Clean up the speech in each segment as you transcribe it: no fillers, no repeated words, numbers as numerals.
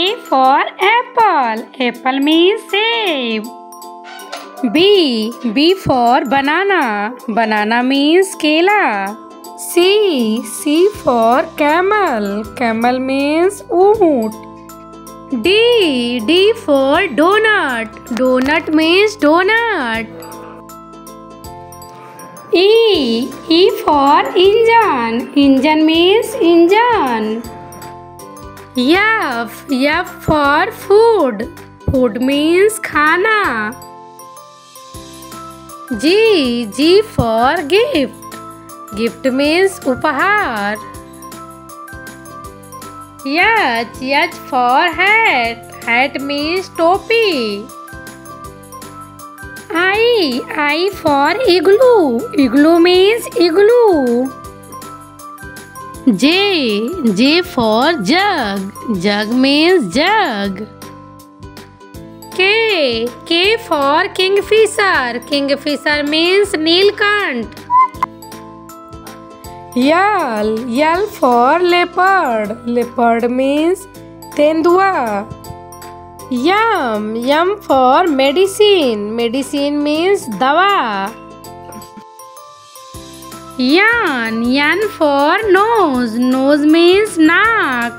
A for apple. Apple means save. B for banana. Banana means kela. C for camel. Camel means oot. D for donut. Donut means donut. E for engine. Engine means engine. F for food. Food means khana. G for gift. Gift means upahar. H for hat. Hat means topi. I for igloo. Igloo means igloo. J for jug. Jug means jug. K for kingfisher. Kingfisher means nilkant. L for leopard. Leopard means tendua. M for medicine. Medicine means dawa. N for nose. Nose means naak.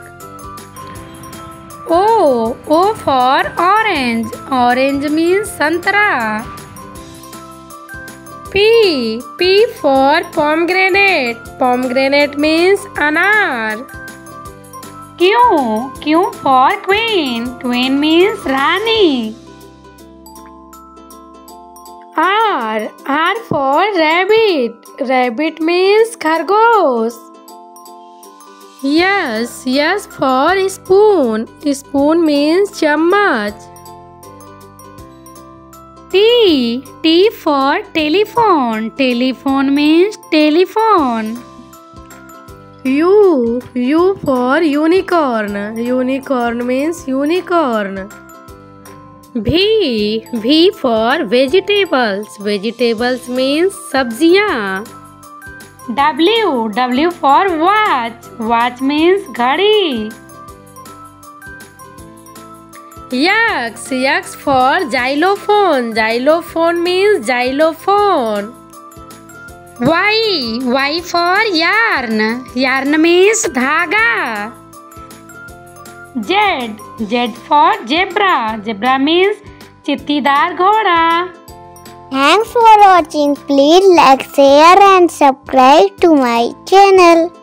O for orange. Orange means santra. P for pomegranate. Pomegranate means anar. Q for queen. Queen means rani. R for rabbit. Rabbit means khargosh. S for spoon. Spoon means chammach. T for telephone. Telephone means telephone. U for unicorn. Unicorn means unicorn. V for vegetables. Vegetables means sabziyan. W for watch. Watch means ghadi. X for xylophone. Xylophone means xylophone. Y for yarn. Yarn means dhaga. Z for zebra. Zebra means chittidar ghoda. Thanks for watching. Please like, share and subscribe to my channel.